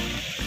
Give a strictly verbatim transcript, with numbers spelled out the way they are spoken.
Hey.